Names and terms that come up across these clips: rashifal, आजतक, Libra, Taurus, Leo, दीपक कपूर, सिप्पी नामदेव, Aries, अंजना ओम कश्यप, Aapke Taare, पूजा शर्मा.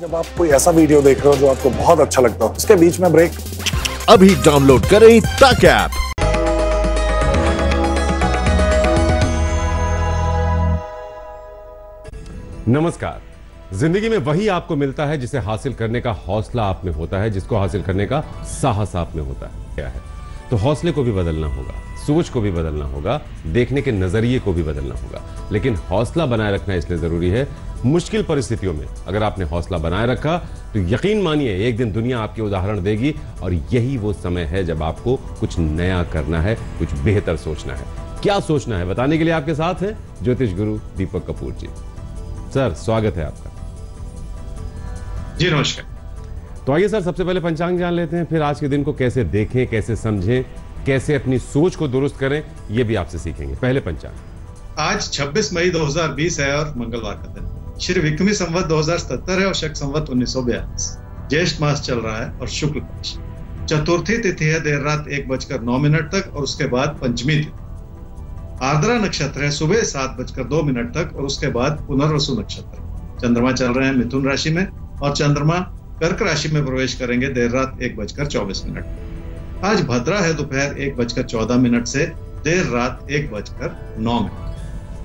जब आप कोई ऐसा वीडियो देख रहे हो जो आपको बहुत अच्छा लगता हो, उसके बीच में ब्रेक। अभी डाउनलोड करें तक ऐप। नमस्कार। जिंदगी में वही आपको मिलता है जिसे हासिल करने का हौसला आप में होता है, जिसको हासिल करने का साहस आप में होता है। क्या है तो हौसले को भी बदलना होगा, सोच को भी बदलना होगा, देखने के नजरिए को भी बदलना होगा, लेकिन हौसला बनाए रखना इसलिए जरूरी है। मुश्किल परिस्थितियों में अगर आपने हौसला बनाए रखा तो यकीन मानिए एक दिन दुनिया आपके उदाहरण देगी। और यही वो समय है जब आपको कुछ नया करना है, कुछ बेहतर सोचना है। क्या सोचना है बताने के लिए आपके साथ है ज्योतिष गुरु दीपक कपूर जी। सर स्वागत है आपका। जी नमस्कार। तो आइए सर, सबसे पहले पंचांग जान लेते हैं, फिर आज के दिन को कैसे देखें, कैसे समझें, कैसे अपनी सोच को दुरुस्त करें, ये भी आपसे सीखेंगे। पहले पंचांग। आज 26 मई 2020 है और मंगलवार का दिन। श्री विक्रमी संवत 2077 है और शक संवत 1942। ज्येष्ठ मास चल रहा है और शुक्ल पक्ष। चतुर्थी तिथि है देर रात 1:09 तक और उसके बाद पंचमी तिथि। आर्द्रा नक्षत्र है सुबह 7:02 तक और उसके बाद पुनर्वसु नक्षत्र। चंद्रमा चल रहे हैं मिथुन राशि में और चंद्रमा कर्क राशि में प्रवेश करेंगे देर रात 1:24। आज भद्रा है दोपहर 1:14 से देर रात 1:09।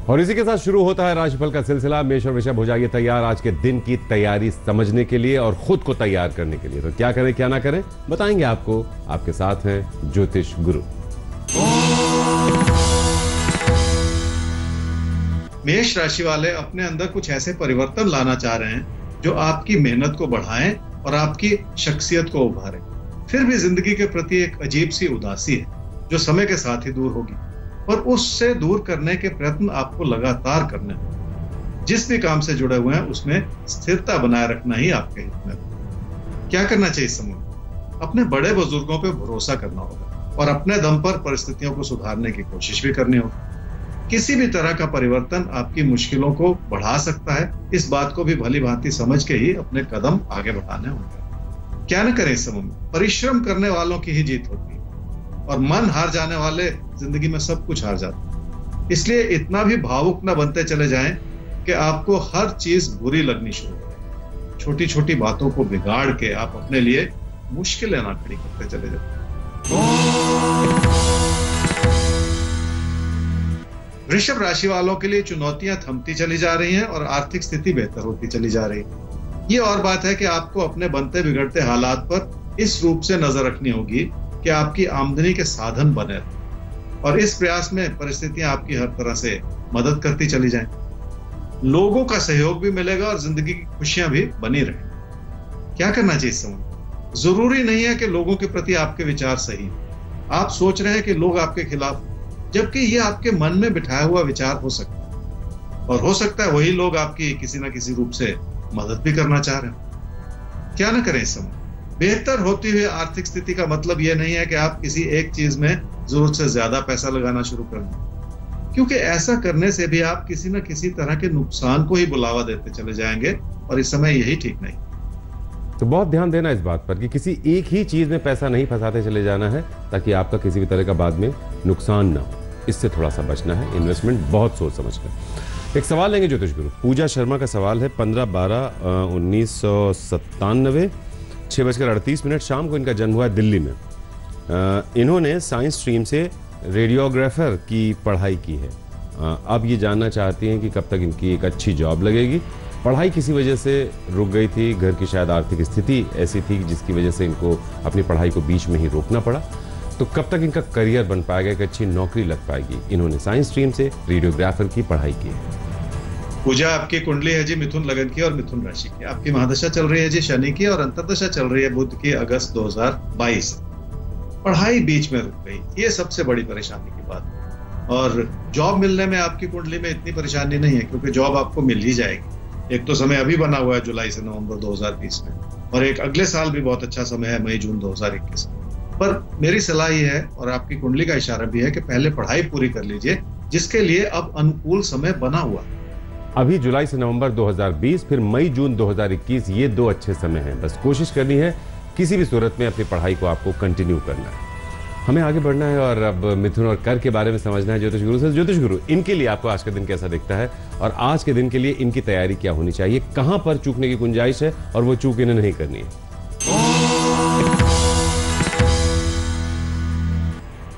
और इसी के साथ शुरू होता है राशिफल का सिलसिला। मेष और वृषभ, हो जाइए तैयार आज के दिन की तैयारी समझने के लिए और खुद को तैयार करने के लिए। तो क्या करें क्या ना करें बताएंगे आपको। आपके साथ हैं ज्योतिष गुरु। मेष राशि वाले अपने अंदर कुछ ऐसे परिवर्तन लाना चाह रहे हैं जो आपकी मेहनत को बढ़ाएं और आपकी शख्सियत को उभारें। फिर भी जिंदगी के प्रति एक अजीब सी उदासी है जो समय के साथ ही दूर होगी और उससे दूर करने के प्रयत्न आपको लगातार करने होंगे। जिस भी काम से जुड़े हुए हैं उसमें स्थिरता बनाए रखना ही आपके हित में। क्या करना चाहिए इस समय? अपने बड़े बुजुर्गों पर भरोसा करना होगा और अपने दम पर परिस्थितियों को सुधारने की कोशिश भी करनी होगी। किसी भी तरह का परिवर्तन आपकी मुश्किलों को बढ़ा सकता है, इस बात को भी भली भांति समझ के ही अपने कदम आगे बढ़ाने होंगे। क्या न करें इस समय में? परिश्रम करने वालों की ही जीत होती है और मन हार जाने वाले जिंदगी में सब कुछ हार जाते हैं। इसलिए इतना भी भावुक न बनते चले जाएं कि आपको हर चीज बुरी लगनी शुरू हो जाए। छोटी छोटी बातों को बिगाड़ के आप अपने लिए मुश्किलें ना खड़ी करते चले जाते। वृषभ राशि वालों के लिए चुनौतियां थमती चली जा रही हैं और आर्थिक स्थिति बेहतर होती चली जा रही है। ये और बात है कि आपको अपने बनते बिगड़ते हालात पर इस रूप से नजर रखनी होगी कि आपकी आमदनी के साधन बने और इस प्रयास में परिस्थितियां आपकी हर तरह से मदद करती चली जाएं। लोगों का सहयोग भी मिलेगा और जिंदगी की खुशियां भी बनी रहेंगी। क्या करना चाहिए इस समय? जरूरी नहीं है कि लोगों के प्रति आपके विचार सही। आप सोच रहे हैं कि लोग आपके खिलाफ, जबकि ये आपके मन में बिठाया हुआ विचार हो सकता है और हो सकता है वही लोग आपकी किसी ना किसी रूप से मदद भी करना चाह रहे हैं। क्या ना करें इस समय? बेहतर होती हुई आर्थिक स्थिति का मतलब यह नहीं है कि आप किसी एक चीज में जरूरत से ज्यादा पैसा लगाना शुरू कर दें, क्योंकि ऐसा करने से भी आप किसी ना किसी तरह के नुकसान को ही बुलावा देते चले जाएंगे और इस समय यही ठीक नहीं। तो बहुत ध्यान देना इस बात पर कि किसी एक ही चीज में पैसा नहीं फंसाते चले जाना है ताकि आपका किसी भी तरह का बाद में नुकसान ना हो। इससे थोड़ा सा बचना है। इन्वेस्टमेंट बहुत सोच समझ कर। एक सवाल लेंगे ज्योतिष गुरु। पूजा शर्मा का सवाल है 15/12/1997 6:38 शाम को इनका जन्म हुआ है दिल्ली में। इन्होंने साइंस स्ट्रीम से रेडियोग्राफर की पढ़ाई की है। अब ये जानना चाहती हैं कि कब तक इनकी एक अच्छी जॉब लगेगी। पढ़ाई किसी वजह से रुक गई थी, घर की शायद आर्थिक स्थिति ऐसी थी जिसकी वजह से इनको अपनी पढ़ाई को बीच में ही रोकना पड़ा। तो कब तक इनका करियर बन पाएगा, एक अच्छी नौकरी लग पाएगी? इन्होंने साइंस स्ट्रीम से रेडियोग्राफर की पढ़ाई की है। पूजा, आपकी कुंडली है जी मिथुन लगन की और मिथुन राशि की। आपकी महादशा चल रही है जी शनि की और अंतर्दशा चल रही है बुध की अगस्त 2022। पढ़ाई बीच में रुक गई, ये सबसे बड़ी परेशानी की बात। और जॉब मिलने में आपकी कुंडली में इतनी परेशानी नहीं है क्योंकि जॉब आपको मिल ही जाएगी। एक तो समय अभी बना हुआ है जुलाई से नवम्बर 2020 में और एक अगले साल भी बहुत अच्छा समय है मई जून 2021। पर मेरी सलाह ये है और आपकी कुंडली का इशारा भी है कि पहले पढ़ाई पूरी कर लीजिए, जिसके लिए अब अनुकूल समय बना हुआ। अभी जुलाई से नवंबर 2020, फिर मई जून 2021, ये दो अच्छे समय हैं। बस कोशिश करनी है किसी भी सूरत में अपनी पढ़ाई को आपको कंटिन्यू करना है। हमें आगे बढ़ना है और अब मिथुन और कर के बारे में समझना है ज्योतिष गुरु से। ज्योतिष गुरु, इनके लिए आपको आज का दिन कैसा दिखता है और आज के दिन के लिए इनकी तैयारी क्या होनी चाहिए, कहां पर चूकने की गुंजाइश है और वो चूक इन्हें नहीं करनी है।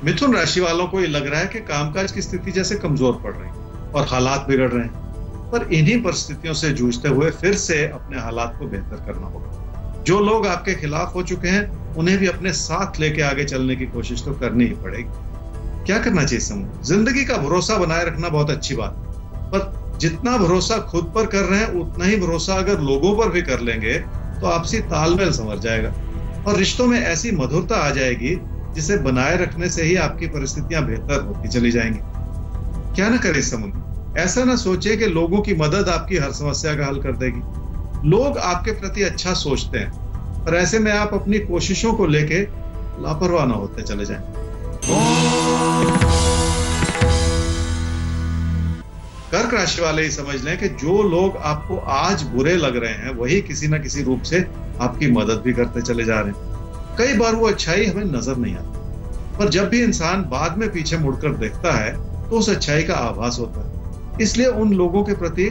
मिथुन राशि वालों को ये लग रहा है कि कामकाज की स्थिति जैसे कमजोर पड़ रही है और हालात बिगड़ रहे हैं, पर इन्हीं परिस्थितियों से जूझते हुए फिर से अपने हालात को बेहतर करना होगा। जो लोग आपके खिलाफ हो चुके हैं उन्हें भी अपने साथ लेके आगे चलने की कोशिश तो करनी ही पड़ेगी। क्या करना चाहिए समूह? जिंदगी का भरोसा बनाए रखना बहुत अच्छी बात है, पर जितना भरोसा खुद पर कर रहे हैं उतना ही भरोसा अगर लोगों पर भी कर लेंगे तो आपसी तालमेल संवर जाएगा और रिश्तों में ऐसी मधुरता आ जाएगी जिसे बनाए रखने से ही आपकी परिस्थितियां बेहतर होती चली जाएंगी। क्या ना करें समूह, ऐसा ना सोचे कि लोगों की मदद आपकी हर समस्या का हल कर देगी। लोग आपके प्रति अच्छा सोचते हैं और ऐसे में आप अपनी कोशिशों को लेके लापरवाह न होते चले जाएं। कर्क राशि वाले ही समझ लें कि जो लोग आपको आज बुरे लग रहे हैं वही किसी ना किसी रूप से आपकी मदद भी करते चले जा रहे हैं। कई बार वो अच्छाई हमें नजर नहीं आती, पर जब भी इंसान बाद में पीछे मुड़कर देखता है तो उस अच्छाई का आभास होता है। इसलिए उन लोगों के प्रति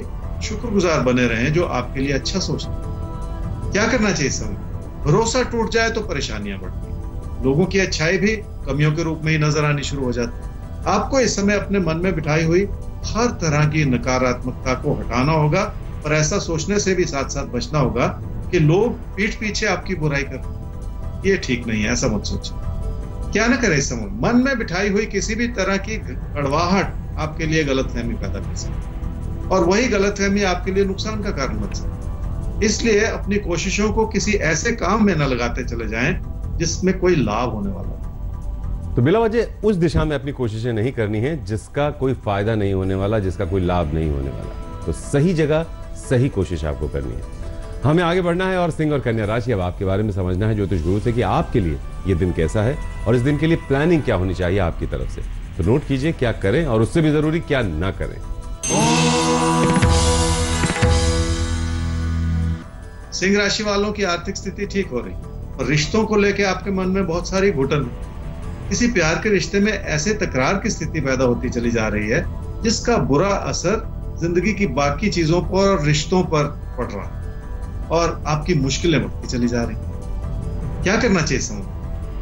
शुक्रगुजार बने रहें जो आपके लिए अच्छा सोचते हैं। क्या करना चाहिए समझ? भरोसा टूट जाए तो परेशानियां बढ़ती हैं। लोगों की अच्छाई भी कमियों के रूप में ही नजर आनी शुरू हो जाती है। आपको इस समय अपने मन में बिठाई हुई हर तरह की नकारात्मकता को हटाना होगा और ऐसा सोचने से भी साथ साथ बचना होगा कि लोग पीठ पीछे आपकी बुराई कर, ये ठीक नहीं है, ऐसा मत सोचें। क्या ना करें समझ? मन में बिठाई हुई किसी भी तरह की कड़वाहट आपके लिए गलतफहमी पैदा कर सकती है और वही गलतफहमी आपके लिए नुकसान का कारण बन सकती। इसलिए अपनी कोशिशों को किसी ऐसे काम में न लगाते चले जाएं जिसमें कोई लाभ होने वाला हो। तो बिलावजह उस दिशा में अपनी कोशिशें नहीं करनी है जिसका कोई फायदा नहीं होने वाला, जिसका कोई लाभ नहीं होने वाला। तो सही जगह सही कोशिश आपको करनी है। हमें आगे बढ़ना है और सिंह और कन्या राशि, अब आपके बारे में समझना है ज्योतिष गुरु से कि आपके लिए ये दिन कैसा है और इस दिन के लिए प्लानिंग क्या होनी चाहिए आपकी तरफ से। तो नोट कीजिए क्या करें और उससे भी जरूरी क्या ना करें। सिंह राशि वालों की आर्थिक स्थिति ठीक हो रही और रिश्तों को लेकर आपके मन में बहुत सारी घुटन। किसी प्यार के रिश्ते में ऐसे तकरार की स्थिति पैदा होती चली जा रही है जिसका बुरा असर जिंदगी की बाकी चीजों पर और रिश्तों पर पड़ रहा है और आपकी मुश्किलें बढ़ती चली जा रही है। क्या करना चाहिए समझ?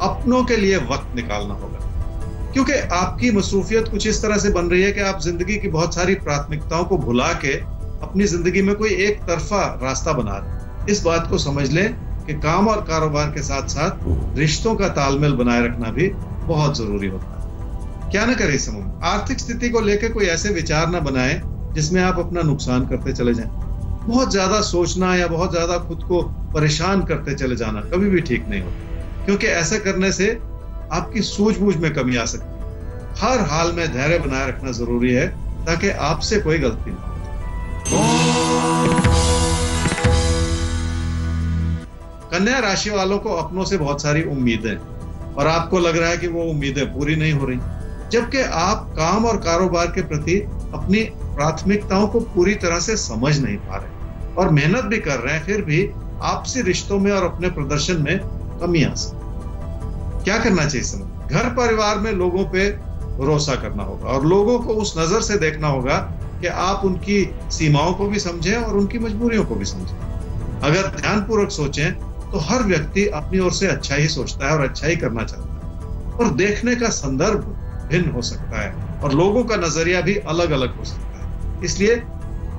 अपनों के लिए वक्त निकालना होगा, क्योंकि आपकी मसरूफियत कुछ इस तरह से बन रही है कि आप जिंदगी की बहुत सारी प्राथमिकताओं को भुला के अपनी जिंदगी में कोई एक तरफा रास्ता बना रहे। इस बात को समझ लें कि काम और कारोबार के साथ साथ रिश्तों का तालमेल बनाए रखना भी बहुत जरूरी होता है। क्या ना करें समूह? आर्थिक स्थिति को लेकर कोई ऐसे विचार ना बनाएं जिसमें आप अपना नुकसान करते चले जाएं। बहुत ज्यादा सोचना या बहुत ज्यादा खुद को परेशान करते चले जाना कभी भी ठीक नहीं होता, क्योंकि ऐसा करने से आपकी सूझबूझ में कमी आ सकती है। हर हाल में धैर्य बनाए रखना जरूरी है ताकि आपसे कोई गलती ना हो। कन्या राशि वालों को अपनों से बहुत सारी उम्मीदें और आपको लग रहा है कि वो उम्मीदें पूरी नहीं हो रही, जबकि आप काम और कारोबार के प्रति अपनी प्राथमिकताओं को पूरी तरह से समझ नहीं पा रहे और मेहनत भी कर रहे हैं, फिर भी आपसी रिश्तों में और अपने प्रदर्शन में कमी आ सकती है। क्या करना चाहिए समझ? घर परिवार में लोगों पे भरोसा करना होगा और लोगों को उस नजर से देखना होगा कि आप उनकी सीमाओं को भी समझें और उनकी मजबूरियों को भी समझें। अगर ध्यानपूर्वक सोचें तो हर व्यक्ति अपनी ओर से अच्छा ही सोचता है और अच्छा ही करना चाहता है, और देखने का संदर्भ भिन्न हो सकता है और लोगों का नजरिया भी अलग अलग हो सकता है, इसलिए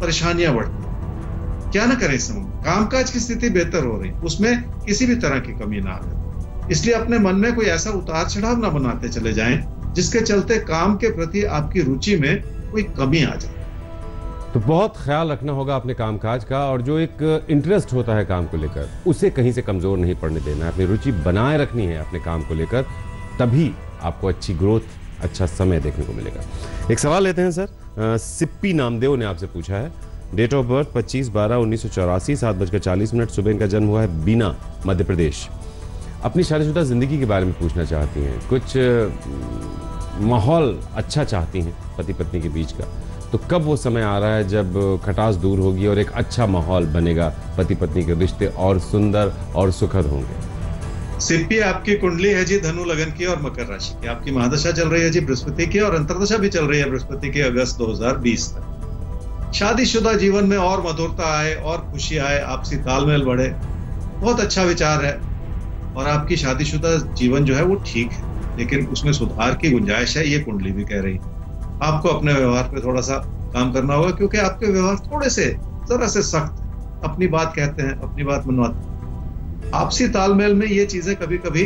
परेशानियां बढ़ती हैं। क्या ना करें समझ? कामकाज की स्थिति बेहतर हो रही, उसमें किसी भी तरह की कमी ना आए, इसलिए अपने मन में कोई ऐसा उतार चढ़ाव ना बनाते चले जाएं जिसके चलते काम के प्रति आपकी रुचि में कोई कमी आ जाए। तो बहुत ख्याल रखना होगा अपने कामकाज का और जो एक इंटरेस्ट होता है काम को लेकर उसे कहीं से कमजोर नहीं पड़ने देना है। अपनी रुचि बनाए रखनी है अपने काम को लेकर, तभी आपको अच्छी ग्रोथ, अच्छा समय देखने को मिलेगा। एक सवाल लेते हैं सर, सिप्पी नामदेव ने आपसे पूछा है, डेट ऑफ बर्थ 25/12/1984, 7:40 सुबह इनका जन्म हुआ है, बीना मध्य प्रदेश। अपनी शादीशुदा ज़िंदगी के बारे में पूछना चाहती हैं, कुछ माहौल अच्छा चाहती हैं पति पत्नी के बीच का, तो कब वो समय आ रहा है जब खटास दूर होगी और एक अच्छा माहौल बनेगा, पति पत्नी के रिश्ते और सुंदर और सुखद होंगे? सिप्पी आपकी कुंडली है जी धनु लगन की और मकर राशि की। आपकी महादशा चल रही है जी बृहस्पति की और अंतरदशा भी चल रही है बृहस्पति की अगस्त 2020 तक। शादीशुदा जीवन में और मधुरता आए और खुशी आए, आपसी तालमेल बढ़े, बहुत अच्छा विचार है। और आपकी शादीशुदा जीवन जो है वो ठीक है, लेकिन उसमें सुधार की गुंजाइश है, ये कुंडली भी कह रही है। आपको अपने व्यवहार पे थोड़ा सा काम करना होगा, क्योंकि आपके व्यवहार थोड़े से जरा से सख्त है, अपनी बात कहते हैं, अपनी बात मनवाते हैं। आपसी तालमेल में ये चीजें कभी कभी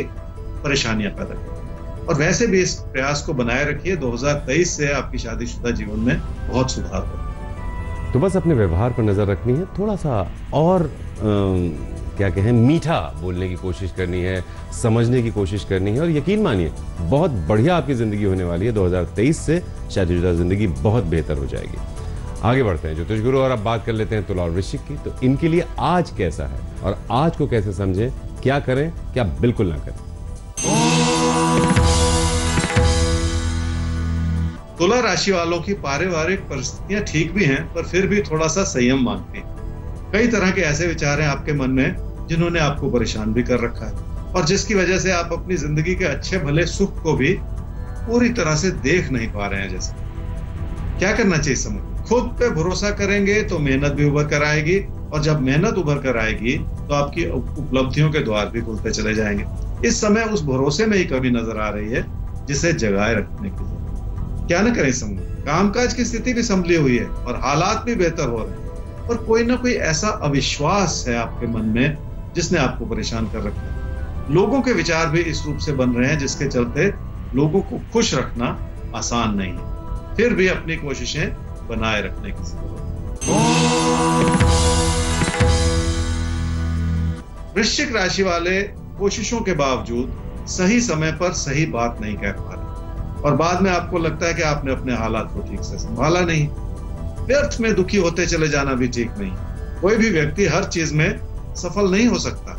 परेशानियां पैदा करती, और वैसे भी इस प्रयास को बनाए रखिए। 2023 से आपकी शादीशुदा जीवन में बहुत सुधार होगा। तो बस अपने व्यवहार पर नजर रखनी है, थोड़ा सा और क्या कहें, मीठा बोलने की कोशिश करनी है, समझने की कोशिश करनी है। और यकीन मानिए बहुत बढ़िया आपकी जिंदगी होने वाली है। 2023 से शादीशुदा जिंदगी बहुत बेहतर हो जाएगी। आगे बढ़ते हैं ज्योतिष गुरु, और अब बात कर लेते हैं तुला और वृश्चिक की। तो इनके लिए आज कैसा है और आज को कैसे समझें, क्या करें, क्या बिल्कुल ना करें। तुला राशि वालों की पारिवारिक परिस्थितियां ठीक भी हैं, पर फिर भी थोड़ा सा संयम मांगती हैं। कई तरह के ऐसे विचार हैं आपके मन में जिन्होंने आपको परेशान भी कर रखा है, और जिसकी वजह से आप अपनी जिंदगी के अच्छे भले सुख को भी पूरी तरह से देख नहीं पा रहे हैं। जैसे क्या करना चाहिए समझ, खुद पे भरोसा करेंगे तो मेहनत भी उभर कर आएगी, और जब मेहनत उभर कर आएगी तो आपकी उपलब्धियों के द्वार भी खुलते चले जाएंगे। इस समय उस भरोसे में ही कमी नजर आ रही है जिसे जगाए रखने की जरूरत। क्या न करें समझ, कामकाज की स्थिति भी संभली हुई है और हालात भी बेहतर हो रहे हैं, और कोई ना कोई ऐसा अविश्वास है आपके मन में जिसने आपको परेशान कर रखा है। लोगों के विचार भी इस रूप से बन रहे हैं जिसके चलते लोगों को खुश रखना आसान नहीं है, फिर भी अपनी कोशिशें बनाए रखने की जरूरत है। वृश्चिक राशि वाले कोशिशों के बावजूद सही समय पर सही बात नहीं कह पा रहे, और बाद में आपको लगता है कि आपने अपने हालात को ठीक से संभाला नहीं। व्यर्थ में दुखी होते चले जाना भी ठीक नहीं। कोई भी व्यक्ति हर चीज में सफल नहीं हो सकता,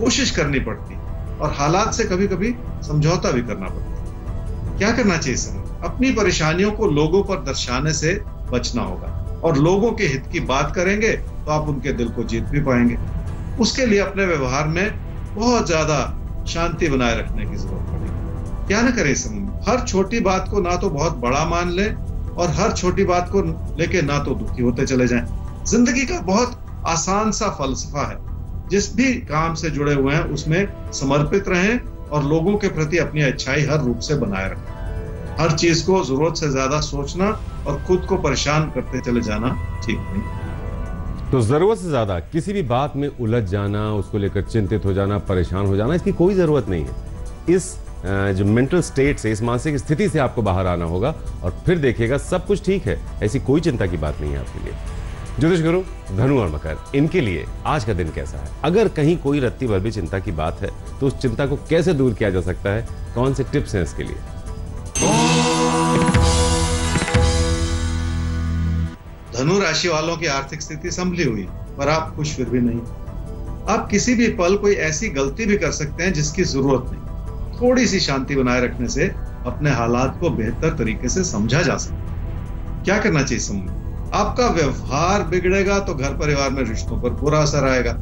कोशिश करनी पड़ती, और हालात से कभी कभी समझौता भी करना पड़ता। क्या करना चाहिए समझ, अपनी परेशानियों को लोगों पर दर्शाने से बचना होगा, और लोगों के हित की बात करेंगे तो आप उनके दिल को जीत भी पाएंगे। उसके लिए अपने व्यवहार में बहुत ज्यादा शांति बनाए रखने की जरूरत पड़ेगी। क्या न करें समझ, हर छोटी बात को ना तो बहुत बड़ा मान लें, और हर छोटी बात को लेके ना तो दुखी होते चले जाएं। जिंदगी का बहुत आसान सा फलसफा है, जिस भी काम से जुड़े हुए हैं उसमें समर्पित रहें, और लोगों के प्रति अपनी अच्छाई हर रूप से बनाए रखें। हर चीज को जरूरत से ज्यादा सोचना और खुद को परेशान करते चले जाना ठीक नहीं। तो जरूरत से ज्यादा किसी भी बात में उलझ जाना, उसको लेकर चिंतित हो जाना, परेशान हो जाना, इसकी कोई जरूरत नहीं है। इस जो मेंटल स्टेट से, इस मानसिक स्थिति से आपको बाहर आना होगा, और फिर देखिएगा सब कुछ ठीक है। ऐसी कोई चिंता की बात नहीं है आपके लिए। ज्योतिष गुरु, धनु और मकर, इनके लिए आज का दिन कैसा है? अगर कहीं कोई रत्ती भर भी चिंता की बात है तो उस चिंता को कैसे दूर किया जा सकता है, कौन से टिप्स हैं इसके लिए? धनु राशि वालों की आर्थिक स्थिति संभली हुई, पर आप खुश फिर भी नहीं। आप किसी भी पल कोई ऐसी गलती भी कर सकते हैं जिसकी जरूरत नहीं। थोड़ी सी शांति बनाए रखने से अपने हालात को बेहतर तरीके से समझा जा सकता है। क्या करना चाहिए समझ, आपका व्यवहार बिगड़ेगा तो घर परिवार में रिश्तों पर बुरा असर आएगा,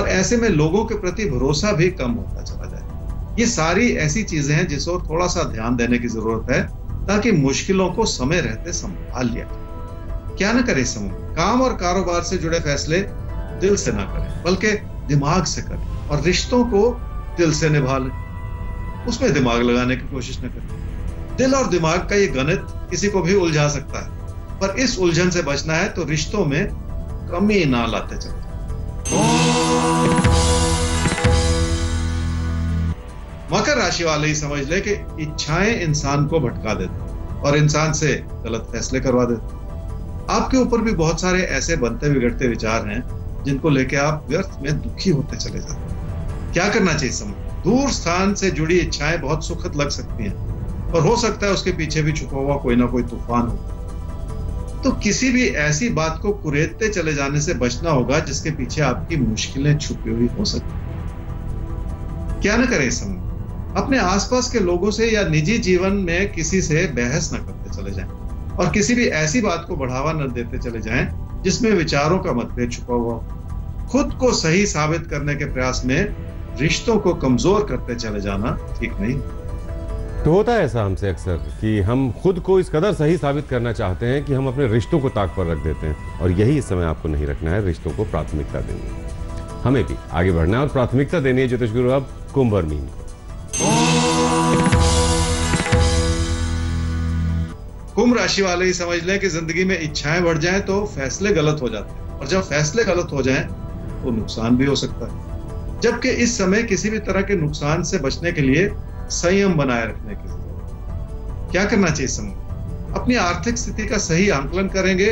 और ऐसे में लोगों के प्रति भरोसा भी कम होता चला जाएगा। ये सारी ऐसी चीजें हैं जिस ओर थोड़ा सा ध्यान देने की जरूरत है, ताकि मुश्किलों को समय रहते संभाल लिया। क्या न करें समूह, काम और कारोबार से जुड़े फैसले दिल से ना करें, बल्कि दिमाग से करें, और रिश्तों को दिल से निभा लें, उसमें दिमाग लगाने की कोशिश न करें। दिल और दिमाग का ये गणित किसी को भी उलझा सकता है, पर इस उलझन से बचना है तो रिश्तों में कमी ना लाते चलते। मकर राशि वाले ही समझ ले कि इच्छाएं इंसान को भटका देते और इंसान से गलत फैसले करवा देते। आपके ऊपर भी बहुत सारे ऐसे बनते बिगड़ते विचार हैं जिनको लेके आप व्यर्थ में दुखी होते चले जाते हैं। क्या करना चाहिए समझ, दूर स्थान से जुड़ी इच्छाएं बहुत सुखद लग सकती हैं, और हो सकता है उसके पीछे भी छुपा हुआ कोई ना कोई तूफान हो। तो किसी भी ऐसी बात को कुरेदते चले जाने से बचना होगा जिसके पीछे आपकी मुश्किलें छुपी हुई हो सकती। क्या ना करें समझ, अपने आसपास के लोगों से या निजी जीवन में किसी से बहस न करते चले जाएं, और किसी भी ऐसी बात को बढ़ावा न देते चले जाएं जिसमें विचारों का मतभेद छुपा हुआ। खुद को सही साबित करने के प्रयास में रिश्तों को कमजोर करते चले जाना ठीक नहीं। तो होता है ऐसा हमसे अक्सर कि हम खुद को इस कदर सही साबित करना चाहते हैं कि हम अपने रिश्तों को ताक पर रख देते हैं, और यही इस समय आपको नहीं रखना है। रिश्तों को प्राथमिकता देनी है, हमें भी आगे बढ़ना है और प्राथमिकता देनी है। ज्योतिष गुरु अब कुंभ और मीन को। कुंभ राशि वाले ही समझ लें कि जिंदगी में इच्छाएं बढ़ जाएं तो फैसले गलत हो जाते हैं, और जब फैसले गलत हो जाएं तो नुकसान भी हो सकता है। जबकि इस समय किसी भी तरह के नुकसान से बचने के लिए संयम बनाए रखने के लिए क्या करना चाहिए, समय अपनी आर्थिक स्थिति का सही आंकलन करेंगे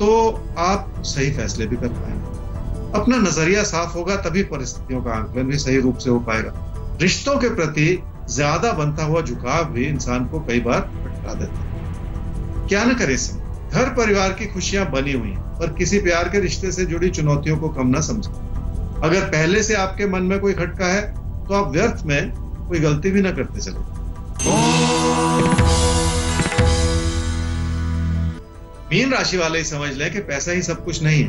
तो आप सही फैसले भी कर पाएंगे। अपना नजरिया साफ होगा तभी परिस्थितियों का आंकलन भी सही रूप से हो पाएगा। रिश्तों के प्रति ज्यादा बनता हुआ झुकाव भी इंसान को कई बार भटका देता है। क्या न करे सम, घर परिवार की खुशियां बनी हुई हैं, पर किसी प्यार के रिश्ते से जुड़ी चुनौतियों को कम ना समझें। अगर पहले से आपके मन में कोई खटका है तो आप व्यर्थ में कोई गलती भी ना करते चले। मीन राशि वाले ही समझ लें कि पैसा ही सब कुछ नहीं है।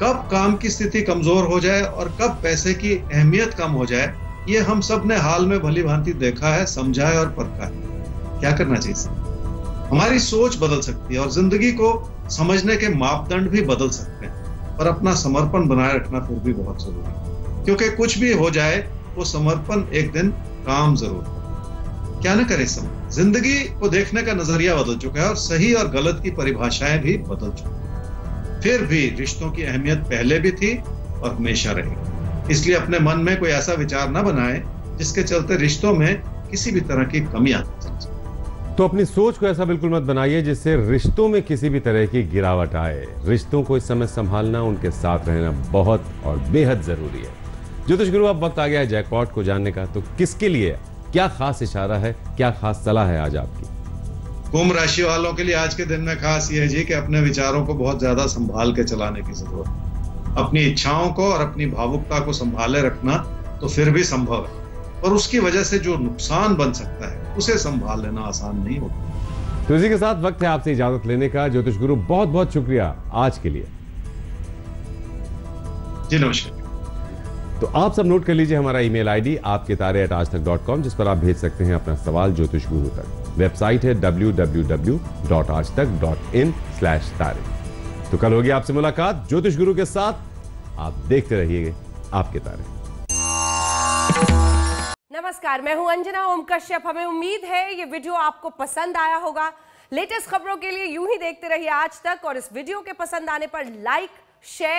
कब काम की स्थिति कमजोर हो जाए और कब पैसे की अहमियत कम हो जाए, ये हम सब ने हाल में भली भांति देखा है, समझा है और परखा है। क्या करना चाहिए, हमारी सोच बदल सकती है और जिंदगी को समझने के मापदंड भी बदल सकते हैं, पर अपना समर्पण बनाए रखना फिर भी बहुत जरूरी है, क्योंकि कुछ भी हो जाए वो समर्पण एक दिन काम जरूर है। क्या ना करें समझ, जिंदगी को देखने का नजरिया बदल चुका है और सही और गलत की परिभाषाएं भी बदल चुकी है। फिर भी रिश्तों की अहमियत पहले भी थी और हमेशा रहेगी, इसलिए अपने मन में कोई ऐसा विचार ना बनाएं जिसके चलते रिश्तों में किसी भी तरह की कमी आती चले। तो अपनी सोच को ऐसा बिल्कुल मत बनाइए जिससे रिश्तों में किसी भी तरह की गिरावट आए। रिश्तों को इस समय संभालना, उनके साथ रहना बहुत और बेहद जरूरी है। ज्योतिष गुरु, अब वक्त आ गया है जैकपॉट को जानने का, तो किसके लिए क्या खास इशारा है, क्या खास सलाह है आज आपकी? कुंभ राशि वालों के लिए आज के दिन में खास ये है जी कि अपने विचारों को बहुत ज्यादा संभाल के चलाने की जरूरत है। अपनी इच्छाओं को और अपनी भावुकता को संभाले रखना तो फिर भी संभव है, पर उसकी वजह से जो नुकसान बन सकता है उसे संभाल लेना आसान नहीं होता। तो इसी के साथ वक्त है आपसे इजाजत लेने का। ज्योतिष गुरु, बहुत बहुत शुक्रिया आज के लिए जी, नमस्कार। तो आप सब नोट कर लीजिए हमारा ईमेल आईडी aapketaare@aajtak.com, जिस पर आप भेज सकते हैं अपना सवाल ज्योतिष गुरु तक। वेबसाइट है www.aajtak.in/taare। तो कल होगी आपसे मुलाकात ज्योतिष गुरु के साथ। आप देखते रहिए आपके तारे। नमस्कार, मैं हूं अंजना ओम कश्यप। हमें उम्मीद है ये वीडियो आपको पसंद आया होगा। लेटेस्ट खबरों के लिए यूं ही देखते रहिए आज तक, और इस वीडियो के पसंद आने पर लाइक, शेयर